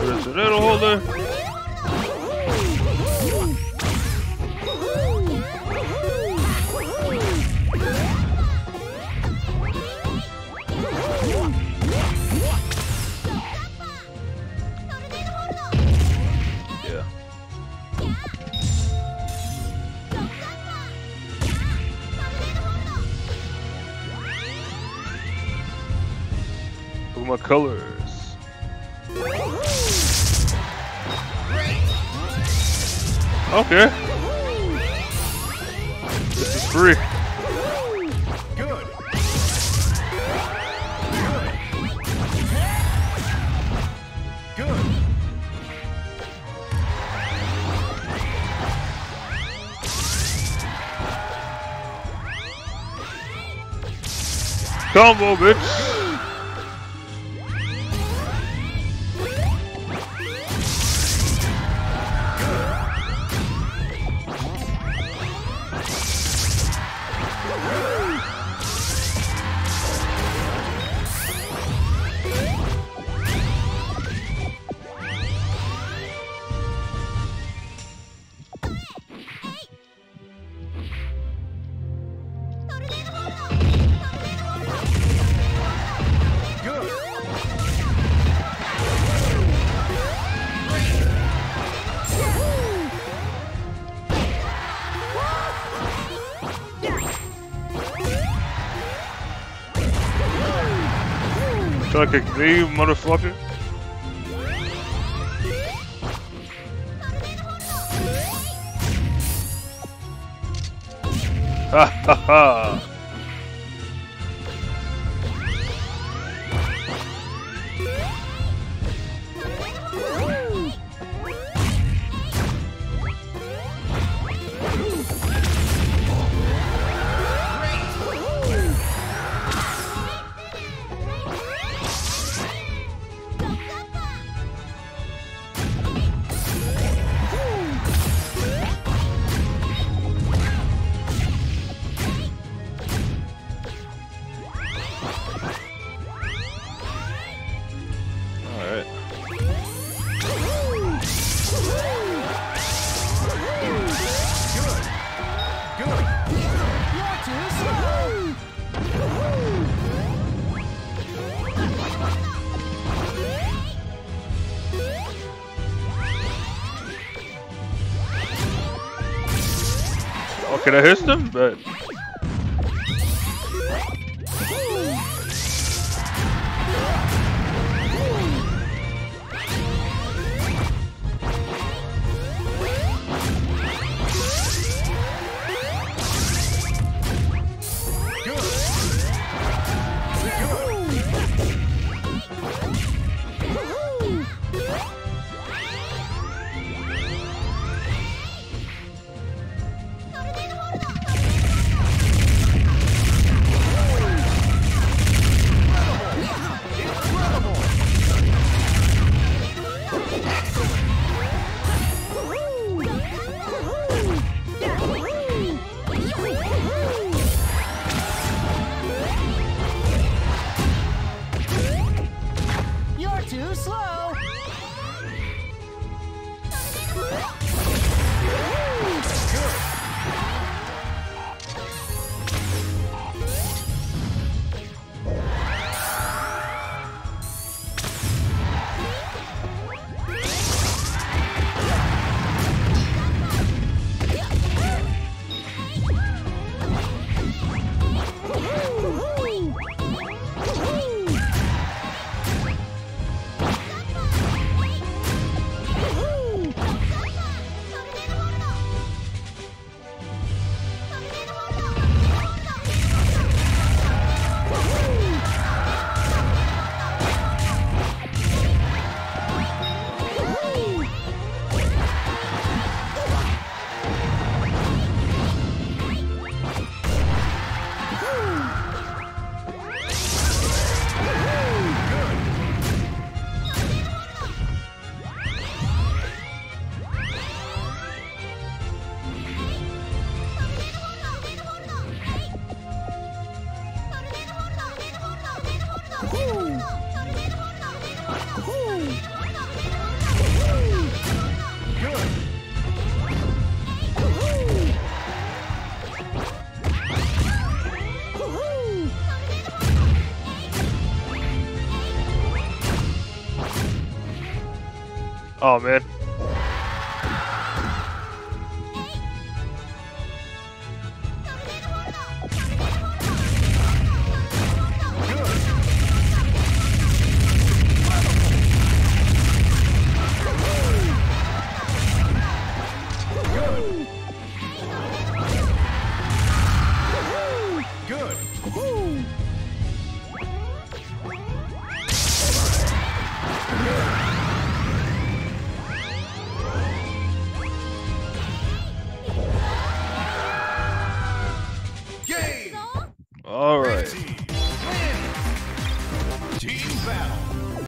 There's a little holder. My colors. Okay. This is free. Good. Good. Combo, bitch. Try to kick me, motherfucker. Ha ha ha. Oh, can I hit them? But Oh, man. All